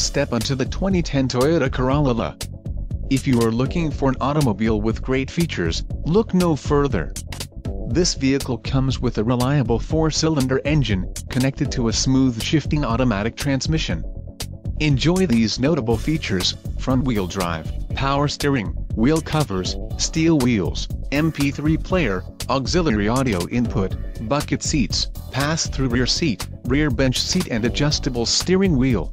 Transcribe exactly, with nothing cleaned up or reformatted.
step onto the twenty ten Toyota Corolla. If you are looking for an automobile with great features, look no further. This vehicle comes with a reliable four-cylinder engine, connected to a smooth shifting automatic transmission. Enjoy these notable features: front-wheel drive, power steering, wheel covers, steel wheels, M P three player, auxiliary audio input, bucket seats, pass-through rear seat, rear bench seat and adjustable steering wheel.